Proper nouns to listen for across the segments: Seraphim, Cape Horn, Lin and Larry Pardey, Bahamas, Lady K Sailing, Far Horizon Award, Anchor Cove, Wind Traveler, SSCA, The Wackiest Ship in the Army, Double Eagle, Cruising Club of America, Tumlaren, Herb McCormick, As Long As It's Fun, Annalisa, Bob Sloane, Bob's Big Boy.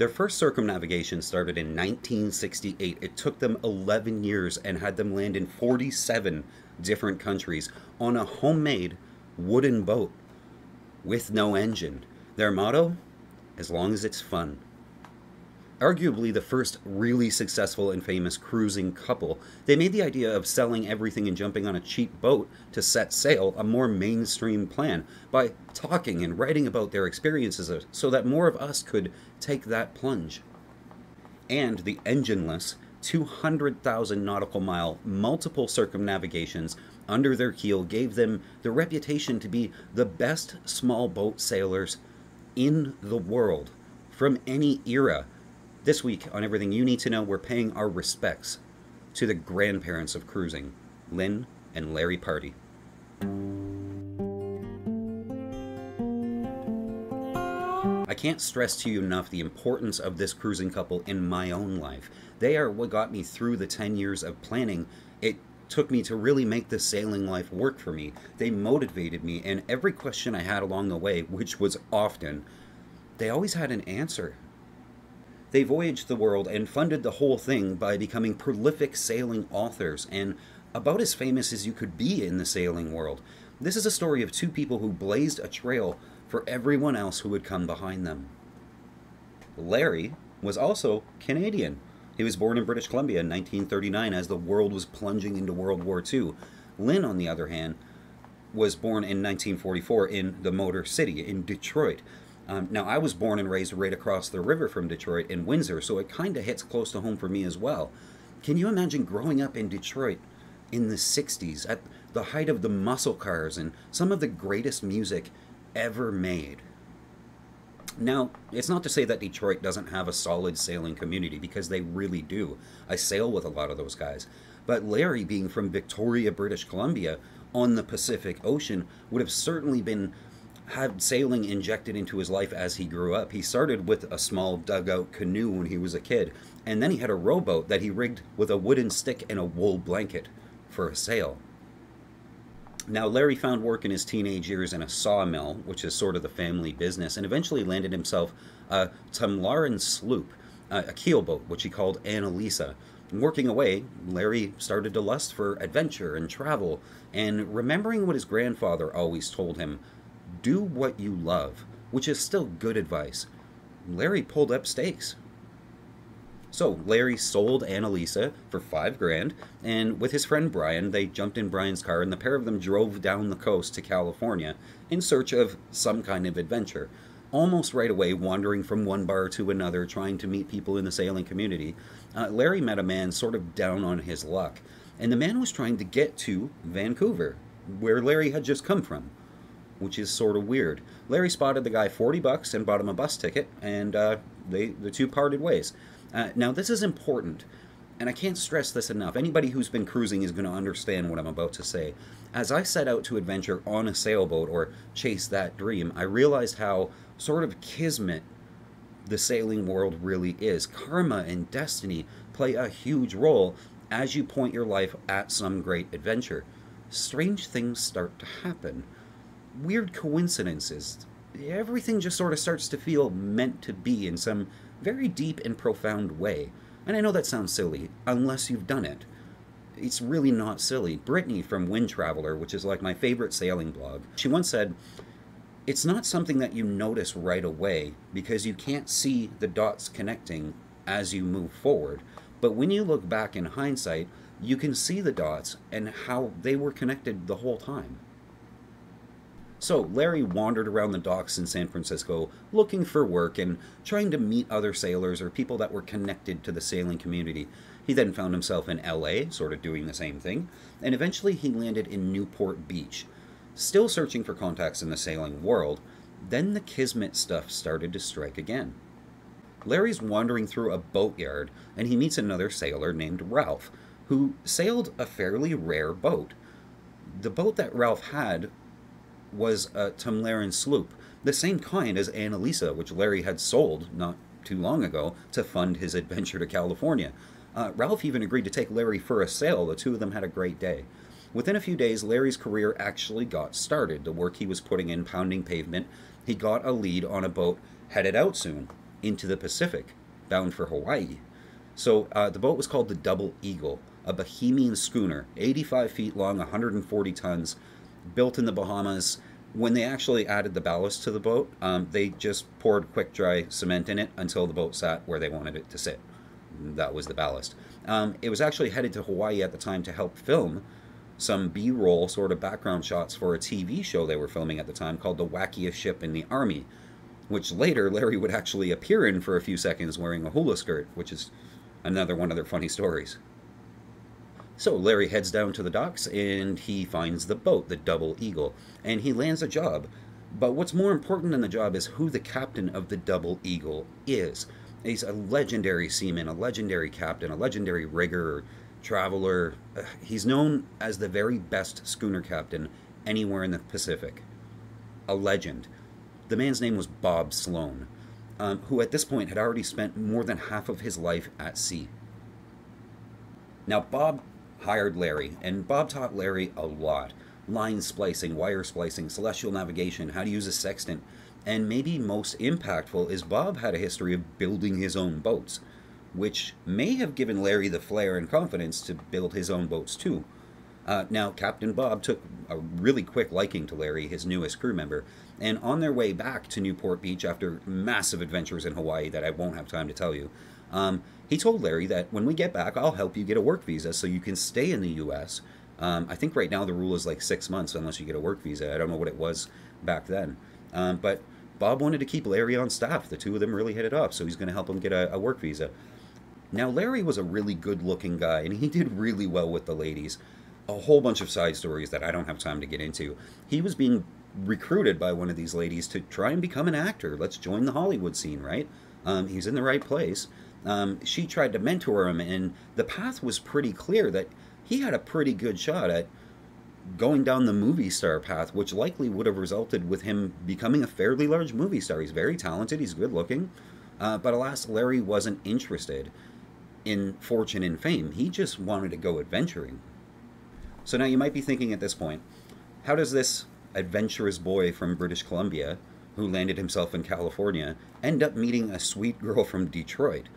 Their first circumnavigation started in 1968. It took them 11 years and had them land in 47 different countries on a homemade wooden boat with no engine. Their motto, as long as it's fun. Arguably the first really successful and famous cruising couple, they made the idea of selling everything and jumping on a cheap boat to set sail a more mainstream plan by talking and writing about their experiences so that more of us could take that plunge. And the engineless 200,000 nautical mile multiple circumnavigations under their keel gave them the reputation to be the best small boat sailors in the world from any era. This week on Everything You Need to Know, we're paying our respects to the grandparents of cruising, Lin and Larry Pardey. I can't stress to you enough the importance of this cruising couple in my own life. They are what got me through the 10 years of planning it took me to really make this sailing life work for me. They motivated me, and every question I had along the way, which was often, they always had an answer. They voyaged the world and funded the whole thing by becoming prolific sailing authors and about as famous as you could be in the sailing world. This is a story of two people who blazed a trail for everyone else who would come behind them. Larry was also Canadian. He was born in British Columbia in 1939 as the world was plunging into World War II. Lin, on the other hand, was born in 1944 in the Motor City in Detroit. Now, I was born and raised right across the river from Detroit in Windsor, so it kind of hits close to home for me as well. Can you imagine growing up in Detroit in the 60s at the height of the muscle cars and some of the greatest music ever made? Now, it's not to say that Detroit doesn't have a solid sailing community, because they really do. I sail with a lot of those guys. But Larry, being from Victoria, British Columbia, on the Pacific Ocean, would have certainly been... had sailing injected into his life as he grew up. He started with a small dugout canoe when he was a kid, and then he had a rowboat that he rigged with a wooden stick and a wool blanket for a sail. Now, Larry found work in his teenage years in a sawmill, which is sort of the family business, and eventually landed himself a Tumlaren sloop, a keelboat, which he called Annalisa. Working away, Larry started to lust for adventure and travel, and remembering what his grandfather always told him, do what you love, which is still good advice, Larry pulled up stakes. So Larry sold Annalisa for $5,000, and with his friend Brian, they jumped in Brian's car, and the pair of them drove down the coast to California in search of some kind of adventure. Almost right away, wandering from one bar to another, trying to meet people in the sailing community, Larry met a man sort of down on his luck, and the man was trying to get to Vancouver, where Larry had just come from, which is sort of weird. Larry spotted the guy $40 and bought him a bus ticket, and the two parted ways. Now, this is important, and I can't stress this enough. Anybody who's been cruising is going to understand what I'm about to say. As I set out to adventure on a sailboat or chase that dream, I realized how sort of kismet the sailing world really is. Karma and destiny play a huge role as you point your life at some great adventure. Strange things start to happen. Weird coincidences. Everything just sort of starts to feel meant to be in some very deep and profound way. And I know that sounds silly, unless you've done it. It's really not silly. Brittany from Wind Traveler, which is like my favorite sailing blog, she once said, it's not something that you notice right away because you can't see the dots connecting as you move forward. But when you look back in hindsight, you can see the dots and how they were connected the whole time. So Larry wandered around the docks in San Francisco looking for work and trying to meet other sailors or people that were connected to the sailing community. He then found himself in LA, sort of doing the same thing, and eventually he landed in Newport Beach, still searching for contacts in the sailing world. Then the kismet stuff started to strike again. Larry's wandering through a boatyard and he meets another sailor named Ralph, who sailed a fairly rare boat. The boat that Ralph had was a Tumlaren sloop, the same kind as Annalisa, which Larry had sold not too long ago to fund his adventure to California. Ralph even agreed to take Larry for a sail. The two of them had a great day. Within a few days, Larry's career actually got started. The work he was putting in, pounding pavement, he got a lead on a boat headed out soon. into the Pacific, bound for Hawaii. So the boat was called the Double Eagle, a Bahamian schooner, 85 feet long, 140 tons, built in the Bahamas. When they actually added the ballast to the boat, they just poured quick dry cement in it until the boat sat where they wanted it to sit. That was the ballast. It was actually headed to Hawaii at the time to help film some B-roll sort of background shots for a TV show they were filming at the time called The Wackiest Ship in the Army, which later Larry would actually appear in for a few seconds wearing a hula skirt, which is another one of their funny stories. So Larry heads down to the docks and he finds the boat, the Double Eagle, and he lands a job. But what's more important than the job is who the captain of the Double Eagle is. He's a legendary seaman, a legendary captain, a legendary rigger, traveler. He's known as the very best schooner captain anywhere in the Pacific. A legend. The man's name was Bob Sloane, who at this point had already spent more than half of his life at sea. Now Bob hired Larry, and Bob taught Larry a lot. Line splicing, wire splicing, celestial navigation, how to use a sextant. And maybe most impactful is Bob had a history of building his own boats, which may have given Larry the flair and confidence to build his own boats too. Now, Captain Bob took a really quick liking to Larry, his newest crew member, and on their way back to Newport Beach after massive adventures in Hawaii that I won't have time to tell you, he told Larry that when we get back, I'll help you get a work visa so you can stay in the U.S. I think right now the rule is like 6 months unless you get a work visa. I don't know what it was back then. But Bob wanted to keep Larry on staff. The two of them really hit it off, so he's going to help him get a work visa. Now, Larry was a really good-looking guy, and he did really well with the ladies. A whole bunch of side stories that I don't have time to get into. He was being recruited by one of these ladies to try and become an actor. Let's join the Hollywood scene, right? He's in the right place. She tried to mentor him, and the path was pretty clear that he had a pretty good shot at going down the movie star path, which likely would have resulted with him becoming a fairly large movie star. He's very talented, he's good looking, but alas, Larry wasn't interested in fortune and fame. He just wanted to go adventuring. So now you might be thinking at this point, how does this adventurous boy from British Columbia, who landed himself in California, end up meeting a sweet girl from Detroit?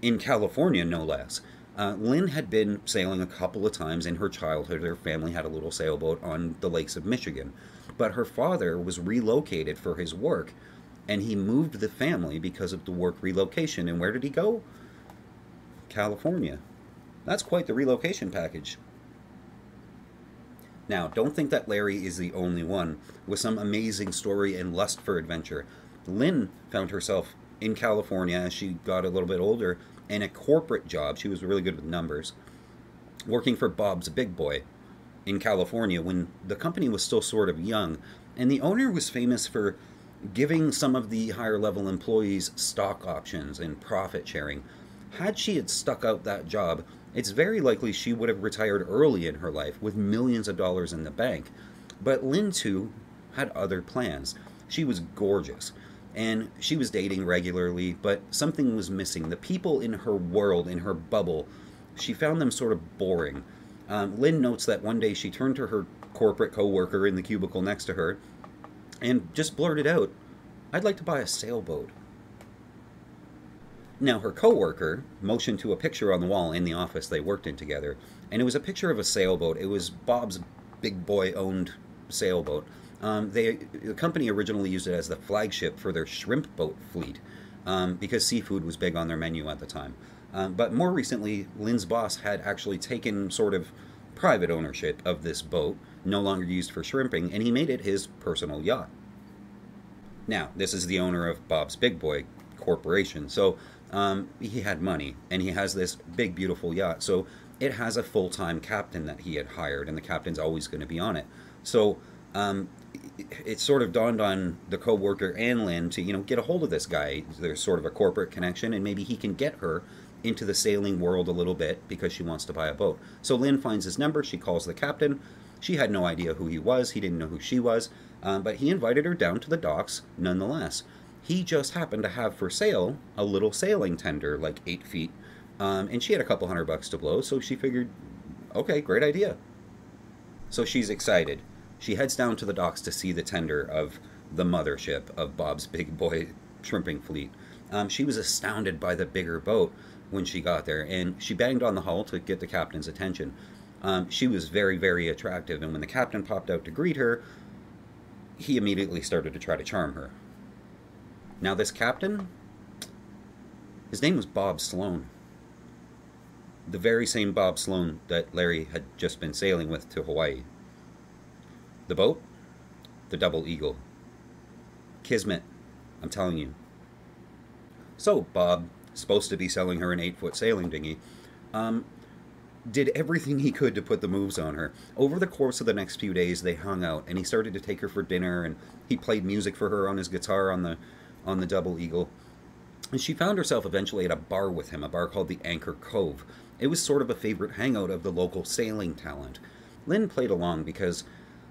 In California, no less. Lynn had been sailing a couple of times in her childhood. Her family had a little sailboat on the lakes of Michigan. But her father was relocated for his work, and he moved the family because of the work relocation. And where did he go? California. That's quite the relocation package. Now, don't think that Larry is the only one with some amazing story and lust for adventure. Lynn found herself in California as she got a little bit older, in a corporate job. She was really good with numbers, working for Bob's Big Boy in California when the company was still sort of young, and the owner was famous for giving some of the higher level employees stock options and profit sharing. Had she had stuck out that job, it's very likely she would have retired early in her life with millions of dollars in the bank. But Lynn, too, had other plans. She was gorgeous, and she was dating regularly, but something was missing. The people in her world, in her bubble, she found them sort of boring. Lynn notes that one day she turned to her corporate co-worker in the cubicle next to her and just blurted out, "I'd like to buy a sailboat." Now, her co-worker motioned to a picture on the wall in the office they worked in together, and it was a picture of a sailboat. It was Bob's Big Boy-owned sailboat. The company originally used it as the flagship for their shrimp boat fleet because seafood was big on their menu at the time. But more recently, Lynn's boss had actually taken sort of private ownership of this boat, no longer used for shrimping, and he made it his personal yacht. Now, this is the owner of Bob's Big Boy Corporation, so he had money, and he has this big, beautiful yacht. So it has a full-time captain that he had hired, and the captain's always going to be on it. So it sort of dawned on the co-worker and Lynn to, get a hold of this guy. There's sort of a corporate connection, and maybe he can get her into the sailing world a little bit because she wants to buy a boat. So Lynn finds his number. She calls the captain. She had no idea who he was. He didn't know who she was, but he invited her down to the docks nonetheless. He just happened to have for sale a little sailing tender, like 8 feet, and she had a couple $100 to blow, so she figured, okay, great idea. So she's excited. She heads down to the docks to see the tender of the mothership of Bob's Big Boy shrimping fleet. She was astounded by the bigger boat when she got there, and she banged on the hull to get the captain's attention. She was very, very attractive, and when the captain popped out to greet her, he immediately started to try to charm her. Now this captain, his name was Bob Sloane. The very same Bob Sloane that Larry had just been sailing with to Hawaii. The boat? The Double Eagle. Kismet, I'm telling you. So Bob, supposed to be selling her an 8-foot sailing dinghy, did everything he could to put the moves on her. Over the course of the next few days, they hung out, and he started to take her for dinner, and he played music for her on his guitar on the Double Eagle. And she found herself eventually at a bar with him, a bar called the Anchor Cove. It was sort of a favorite hangout of the local sailing talent. Lin played along because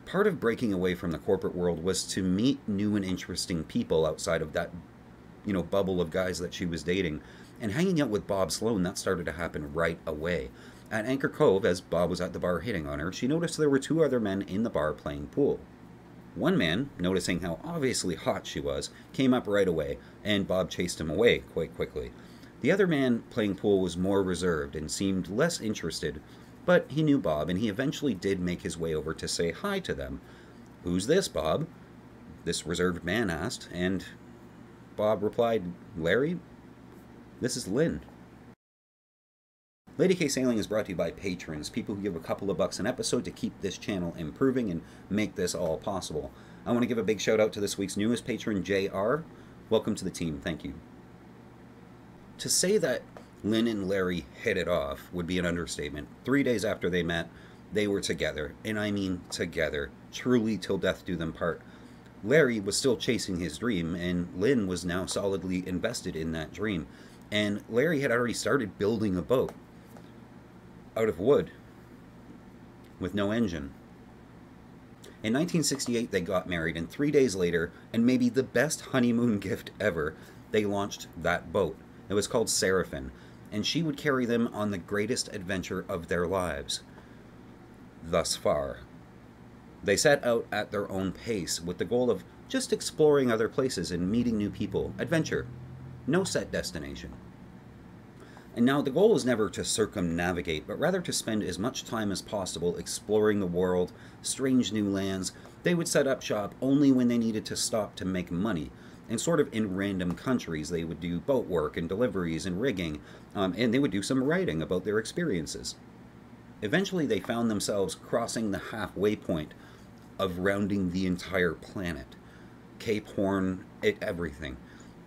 part of breaking away from the corporate world was to meet new and interesting people outside of that, you know, bubble of guys that she was dating. And hanging out with Bob Sloane, that started to happen right away. At Anchor Cove, as Bob was at the bar hitting on her, she noticed there were two other men in the bar playing pool. One man, noticing how obviously hot she was, came up right away, and Bob chased him away quite quickly. The other man playing pool was more reserved and seemed less interested, but he knew Bob, and he eventually did make his way over to say hi to them. "Who's this, Bob?" this reserved man asked, and Bob replied, "Larry, this is Lin." Lady K Sailing is brought to you by patrons, people who give a couple of bucks an episode to keep this channel improving and make this all possible. I want to give a big shout out to this week's newest patron, JR. Welcome to the team, thank you. To say that Lin and Larry hit it off would be an understatement. 3 days after they met, they were together, and I mean together, truly till death do them part. Larry was still chasing his dream, and Lin was now solidly invested in that dream, and Larry had already started building a boat. Out of wood, with no engine. In 1968, they got married, and 3 days later, and maybe the best honeymoon gift ever, they launched that boat. It was called Seraphim, and she would carry them on the greatest adventure of their lives. Thus far. They set out at their own pace, with the goal of just exploring other places and meeting new people. Adventure. No set destination. And now the goal is never to circumnavigate, but rather to spend as much time as possible exploring the world, strange new lands. They would set up shop only when they needed to stop to make money. And sort of in random countries, they would do boat work and deliveries and rigging, and they would do some writing about their experiences. Eventually, they found themselves crossing the halfway point of rounding the entire planet. Cape Horn, everything.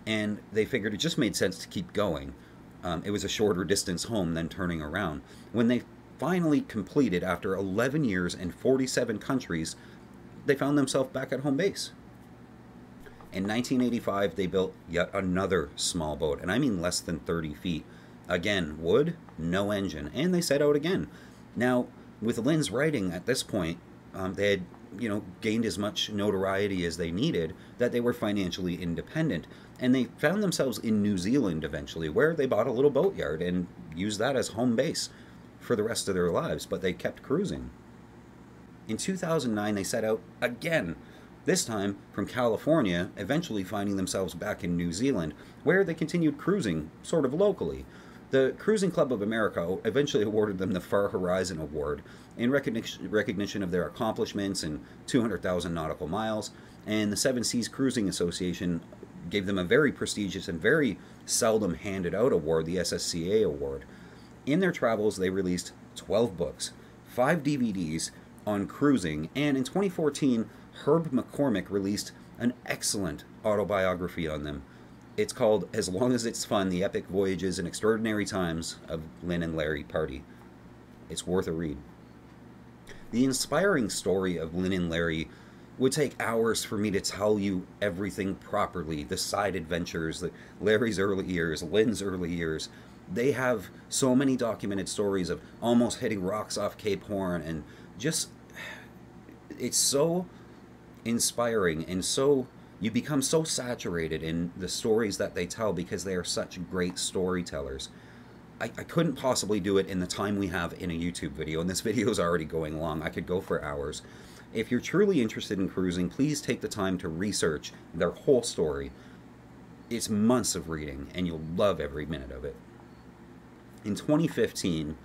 And they figured it just made sense to keep going. It was a shorter distance home than turning around. When they finally completed, after 11 years and 47 countries, they found themselves back at home base. In 1985, they built yet another small boat, and I mean less than 30 feet. Again, wood, no engine, and they set out again. Now, with Lin's writing at this point, they had gained as much notoriety as they needed, that they were financially independent. And they found themselves in New Zealand eventually, where they bought a little boatyard and used that as home base for the rest of their lives, but they kept cruising. In 2009, they set out again, this time from California, eventually finding themselves back in New Zealand, where they continued cruising, sort of locally. The Cruising Club of America eventually awarded them the Far Horizon Award in recognition of their accomplishments and 200,000 nautical miles, and the 7 Seas Cruising Association gave them a very prestigious and very seldom handed out award, the SSCA Award. In their travels, they released 12 books, 5 DVDs on cruising, and in 2014, Herb McCormick released an excellent autobiography on them. It's called As Long As It's Fun, The Epic Voyages and Extraordinary Times of Lin and Larry Pardey. It's worth a read. The inspiring story of Lin and Larry would take hours for me to tell you everything properly. The side adventures, Larry's early years, Lin's early years. They have so many documented stories of almost hitting rocks off Cape Horn, and just, it's so inspiring, and so you become so saturated in the stories that they tell because they are such great storytellers. I couldn't possibly do it in the time we have in a YouTube video, and this video is already going long. I could go for hours. If you're truly interested in cruising, please take the time to research their whole story. it's months of reading, and you'll love every minute of it. In 2015,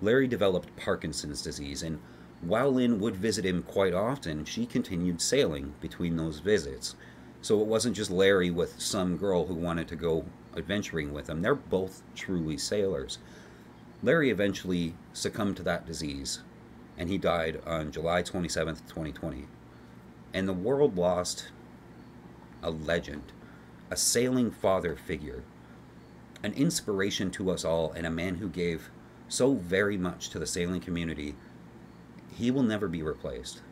Larry developed Parkinson's disease, and while Lin would visit him quite often, she continued sailing between those visits. So it wasn't just Larry with some girl who wanted to go adventuring with him. They're both truly sailors. Larry eventually succumbed to that disease, and he died on July 27th, 2020. And the world lost a legend, a sailing father figure, an inspiration to us all, and a man who gave so very much to the sailing community. He will never be replaced.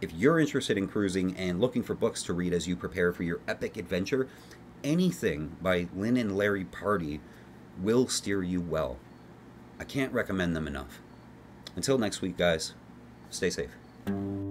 If you're interested in cruising and looking for books to read as you prepare for your epic adventure, anything by Lin and Larry Pardey will steer you well. I can't recommend them enough. Until next week, guys, stay safe.